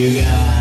you got.